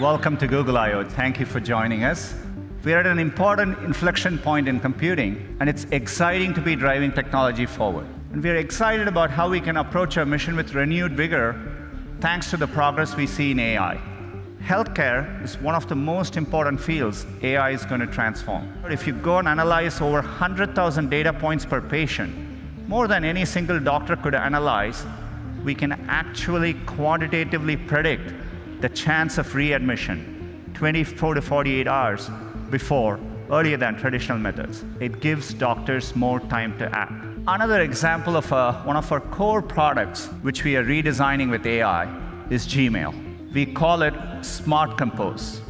Welcome to Google I/O. Thank you for joining us. We're at an important inflection point in computing, and it's exciting to be driving technology forward. And we're excited about how we can approach our mission with renewed vigor thanks to the progress we see in AI. Healthcare is one of the most important fields AI is going to transform. If you go and analyze over 100,000 data points per patient, more than any single doctor could analyze, we can actually quantitatively predict the chance of readmission 24 to 48 hours earlier than traditional methods. It gives doctors more time to act. Another example of one of our core products, which we are redesigning with AI, is Gmail. We call it Smart Compose.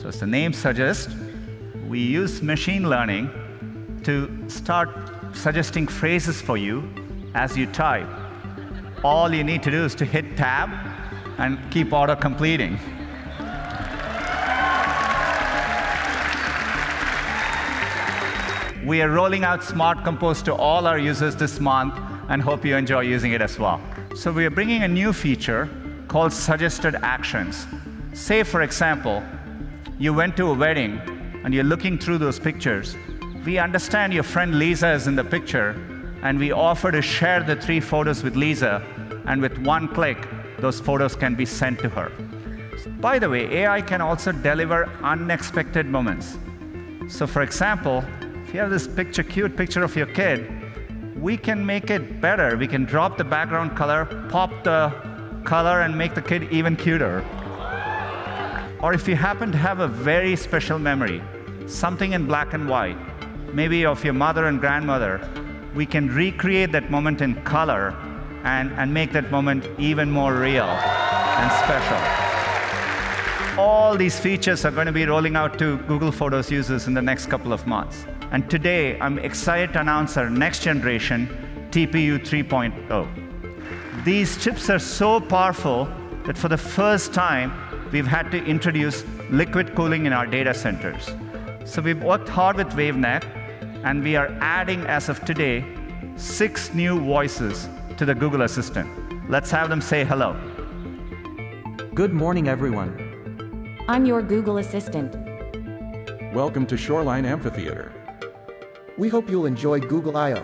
So as the name suggests, we use machine learning to start suggesting phrases for you as you type. All you need to do is to hit tab and keep auto-completing. We are rolling out Smart Compose to all our users this month and hope you enjoy using it as well. So we are bringing a new feature called Suggested Actions. Say, for example, you went to a wedding and you're looking through those pictures. We understand your friend Lisa is in the picture, and we offer to share the 3 photos with Lisa, and with one click, those photos can be sent to her. By the way, AI can also deliver unexpected moments. So for example, if you have this picture, cute picture of your kid, we can make it better. We can drop the background color, pop the color, and make the kid even cuter. Or if you happen to have a very special memory, something in black and white, maybe of your mother and grandmother, we can recreate that moment in color and make that moment even more real and special. All these features are going to be rolling out to Google Photos users in the next couple of months. And today, I'm excited to announce our next generation, TPU 3.0. These chips are so powerful that for the first time, we've had to introduce liquid cooling in our data centers. So we've worked hard with WaveNet, and we are adding, as of today, 6 new voices to the Google Assistant. Let's have them say hello. Good morning, everyone. I'm your Google Assistant. Welcome to Shoreline Amphitheater. We hope you'll enjoy Google I/O.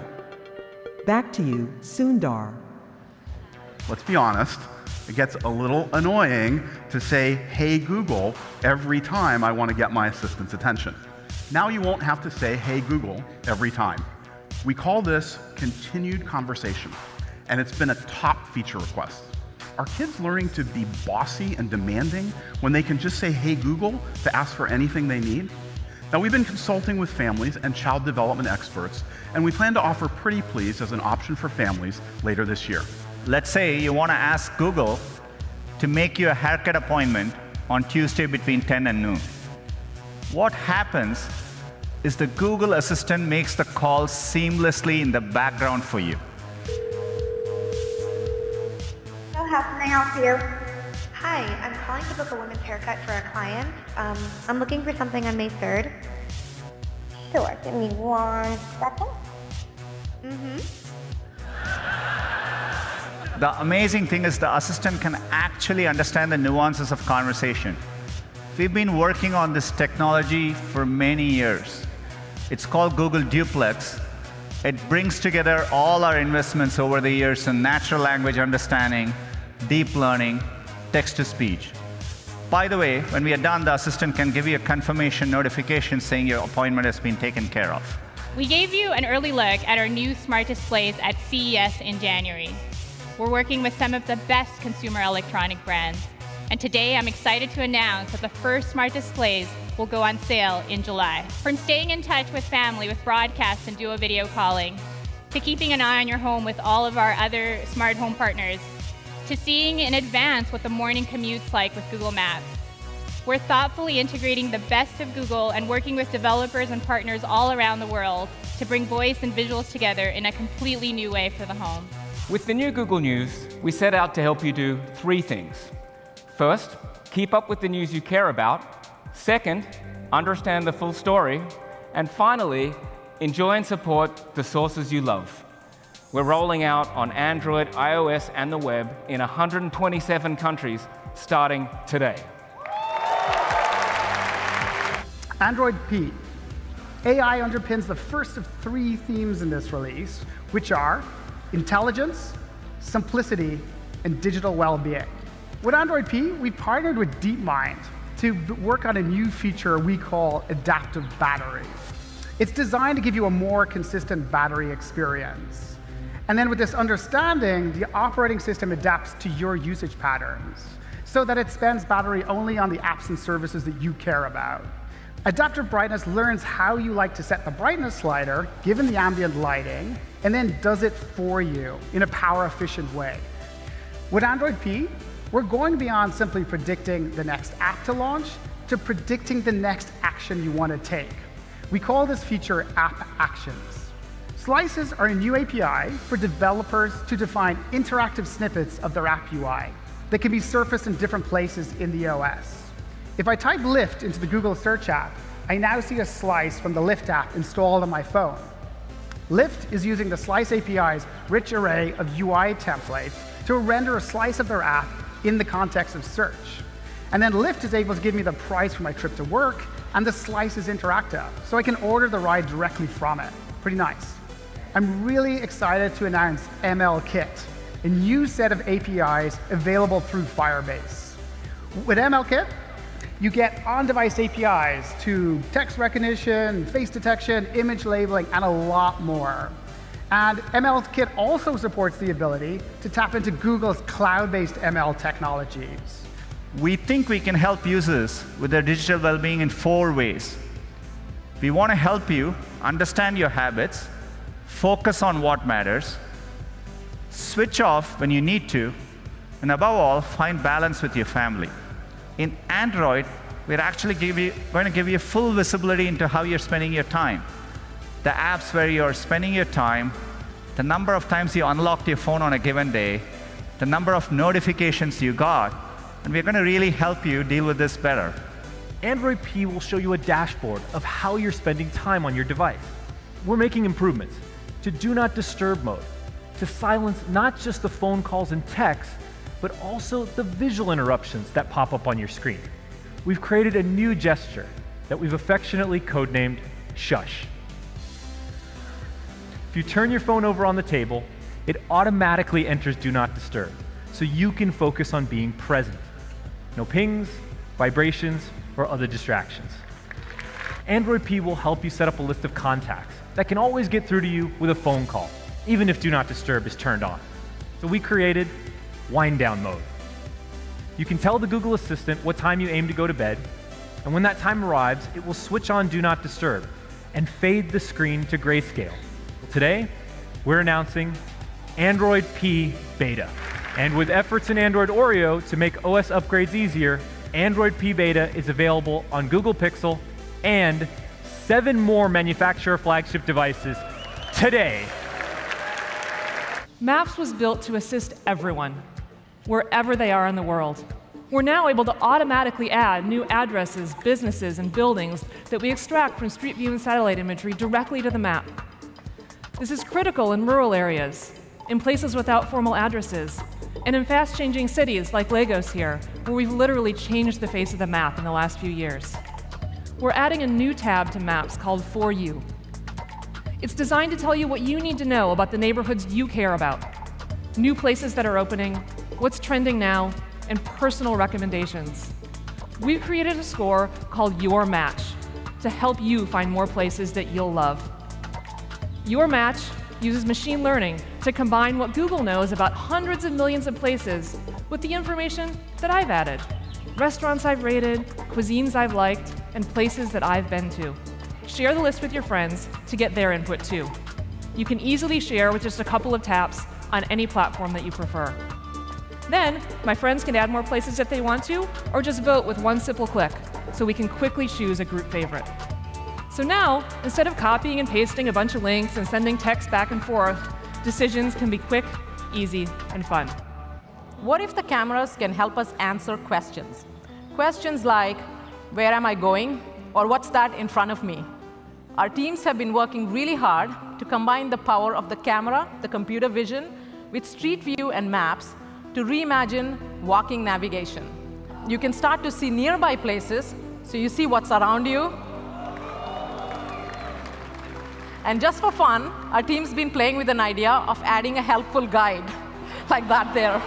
Back to you, Sundar. Let's be honest, it gets a little annoying to say, "Hey Google," every time I want to get my assistant's attention. Now you won't have to say, "Hey Google," every time. We call this continued conversation, and it's been a top feature request. Are kids learning to be bossy and demanding when they can just say, "Hey Google," to ask for anything they need? Now, we've been consulting with families and child development experts, and we plan to offer Pretty Please as an option for families later this year. Let's say you want to ask Google to make you a haircut appointment on Tuesday between 10 and noon. What happens is the Google Assistant makes the call seamlessly in the background for you. Hello, how can I help you? Hi, I'm calling to book a women's haircut for a client. I'm looking for something on May 3rd. Sure, give me 1 second. The amazing thing is the assistant can actually understand the nuances of conversation. We've been working on this technology for many years. It's called Google Duplex. It brings together all our investments over the years in natural language understanding, deep learning, text-to-speech. By the way, when we are done, the assistant can give you a confirmation notification saying your appointment has been taken care of. We gave you an early look at our new smart displays at CES in January. We're working with some of the best consumer electronic brands. And today, I'm excited to announce that the first smart displays will go on sale in July. From staying in touch with family with broadcasts and duo video calling, to keeping an eye on your home with all of our other smart home partners, to seeing in advance what the morning commute's like with Google Maps. We're thoughtfully integrating the best of Google and working with developers and partners all around the world to bring voice and visuals together in a completely new way for the home. With the new Google News, we set out to help you do 3 things. First, keep up with the news you care about. Second, understand the full story. And finally, enjoy and support the sources you love. We're rolling out on Android, iOS, and the web in 127 countries starting today. Android P. AI underpins the first of three themes in this release, which are intelligence, simplicity, and digital well-being. With Android P, we partnered with DeepMind to work on a new feature we call Adaptive Battery. It's designed to give you a more consistent battery experience. And then with this understanding, the operating system adapts to your usage patterns so that it spends battery only on the apps and services that you care about. Adaptive brightness learns how you like to set the brightness slider, given the ambient lighting, and then does it for you in a power-efficient way. With Android P, we're going beyond simply predicting the next app to launch to predicting the next action you want to take. We call this feature App Actions. Slices are a new API for developers to define interactive snippets of their app UI that can be surfaced in different places in the OS. If I type Lyft into the Google search app, I now see a slice from the Lyft app installed on my phone. Lyft is using the Slice API's rich array of UI templates to render a slice of their app in the context of search. And then Lyft is able to give me the price for my trip to work, and the slice is interactive, so I can order the ride directly from it. Pretty nice. I'm really excited to announce ML Kit, a new set of APIs available through Firebase. With ML Kit, you get on-device APIs to text recognition, face detection, image labeling, and a lot more. And ML Kit also supports the ability to tap into Google's cloud-based ML technologies. We think we can help users with their digital well-being in four ways. We want to help you understand your habits, focus on what matters, switch off when you need to, and above all, find balance with your family. In Android, we're actually going to give you full visibility into how you're spending your time. The apps where you're spending your time, the number of times you unlocked your phone on a given day, the number of notifications you got, and we're going to really help you deal with this better. Android P will show you a dashboard of how you're spending time on your device. We're making improvements to Do Not Disturb mode, to silence not just the phone calls and texts, but also the visual interruptions that pop up on your screen. We've created a new gesture that we've affectionately codenamed Shush. If you turn your phone over on the table, it automatically enters Do Not Disturb, so you can focus on being present. No pings, vibrations, or other distractions. Android P will help you set up a list of contacts that can always get through to you with a phone call, even if Do Not Disturb is turned on. So we created Wind Down mode. You can tell the Google Assistant what time you aim to go to bed, and when that time arrives, it will switch on Do Not Disturb and fade the screen to grayscale. Today, we're announcing Android P Beta. And with efforts in Android Oreo to make OS upgrades easier, Android P Beta is available on Google Pixel and 7 more manufacturer flagship devices today. Maps was built to assist everyone, wherever they are in the world. We're now able to automatically add new addresses, businesses, and buildings that we extract from Street View and satellite imagery directly to the map. This is critical in rural areas, in places without formal addresses, and in fast-changing cities like Lagos here, where we've literally changed the face of the map in the last few years. We're adding a new tab to Maps called For You. It's designed to tell you what you need to know about the neighborhoods you care about, new places that are opening, what's trending now, and personal recommendations. We've created a score called Your Match to help you find more places that you'll love. Your Match uses machine learning to combine what Google knows about hundreds of millions of places with the information that I've added, restaurants I've rated, cuisines I've liked, and places that I've been to. Share the list with your friends to get their input too. You can easily share with just a couple of taps on any platform that you prefer. Then, my friends can add more places if they want to, or just vote with one simple click, so we can quickly choose a group favorite. So now, instead of copying and pasting a bunch of links and sending texts back and forth, decisions can be quick, easy, and fun. What if the cameras can help us answer questions? Questions like, where am I going? Or what's that in front of me? Our teams have been working really hard to combine the power of the camera, the computer vision, with Street View and Maps to reimagine walking navigation. You can start to see nearby places, so you see what's around you, And just for fun, our team's been playing with an idea of adding a helpful guide like that there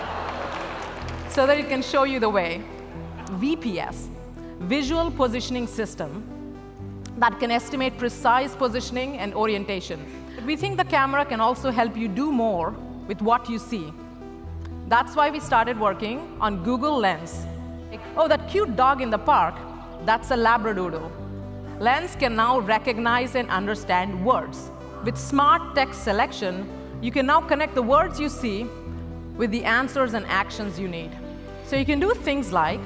so that it can show you the way. VPS, visual positioning system that can estimate precise positioning and orientation. We think the camera can also help you do more with what you see. That's why we started working on Google Lens. Like, oh, that cute dog in the park, that's a Labradoodle. Lens can now recognize and understand words. With smart text selection, you can now connect the words you see with the answers and actions you need. So you can do things like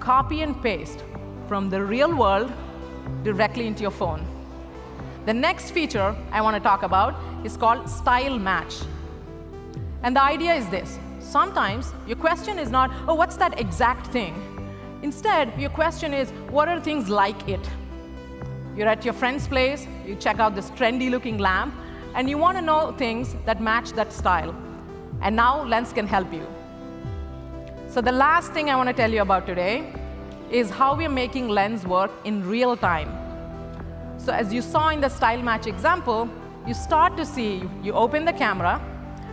copy and paste from the real world directly into your phone. The next feature I want to talk about is called Style Match. And the idea is this. Sometimes your question is not, oh, what's that exact thing? Instead, your question is, what are things like it? You're at your friend's place, you check out this trendy-looking lamp, and you want to know things that match that style. And now Lens can help you. So the last thing I want to tell you about today is how we're making Lens work in real time. So as you saw in the Style Match example, you start to see, you open the camera,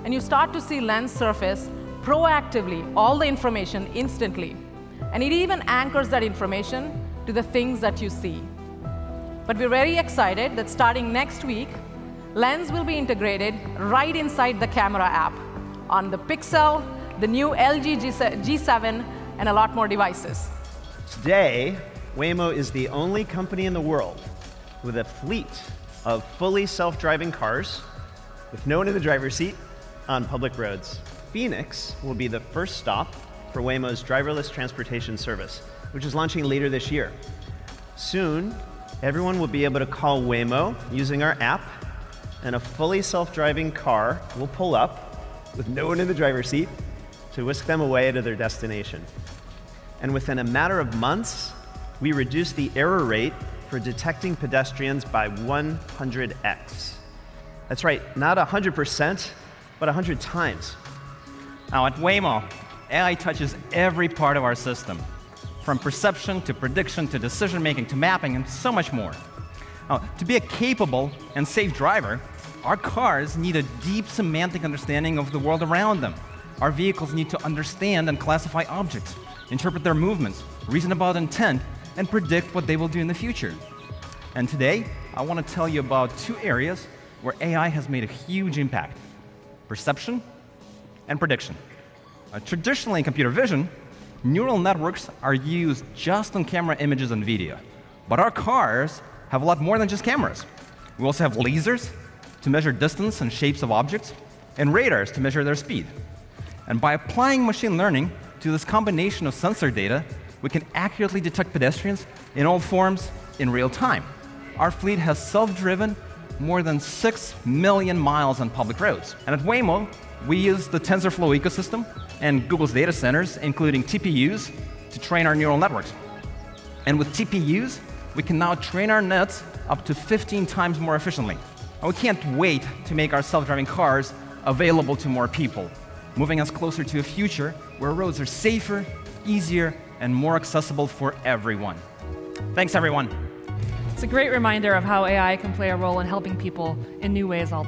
and you start to see Lens surface proactively, all the information instantly. And it even anchors that information to the things that you see. But we're very excited that starting next week, Lens will be integrated right inside the camera app on the Pixel, the new LG G7, and a lot more devices. Today, Waymo is the only company in the world with a fleet of fully self-driving cars with no one in the driver's seat on public roads. Phoenix will be the first stop for Waymo's driverless transportation service, which is launching later this year. Soon, everyone will be able to call Waymo using our app, and a fully self-driving car will pull up with no one in the driver's seat to whisk them away to their destination. And within a matter of months, we reduced the error rate for detecting pedestrians by 100x. That's right, not 100%, but 100 times. Now at Waymo, AI touches every part of our system, from perception to prediction to decision-making to mapping and so much more. Now, to be a capable and safe driver, our cars need a deep semantic understanding of the world around them. Our vehicles need to understand and classify objects, interpret their movements, reason about intent, and predict what they will do in the future. And today, I want to tell you about two areas where AI has made a huge impact: perception and prediction. Traditionally in computer vision, neural networks are used just on camera images and video. But our cars have a lot more than just cameras. We also have lasers to measure distance and shapes of objects, and radars to measure their speed. And by applying machine learning to this combination of sensor data, we can accurately detect pedestrians in all forms in real time. Our fleet has self-driven more than 6 million miles on public roads. And at Waymo, we use the TensorFlow ecosystem and Google's data centers, including TPUs, to train our neural networks. And with TPUs, we can now train our nets up to 15 times more efficiently. And we can't wait to make our self-driving cars available to more people, moving us closer to a future where roads are safer, easier, and more accessible for everyone. Thanks, everyone. It's a great reminder of how AI can play a role in helping people in new ways all the time.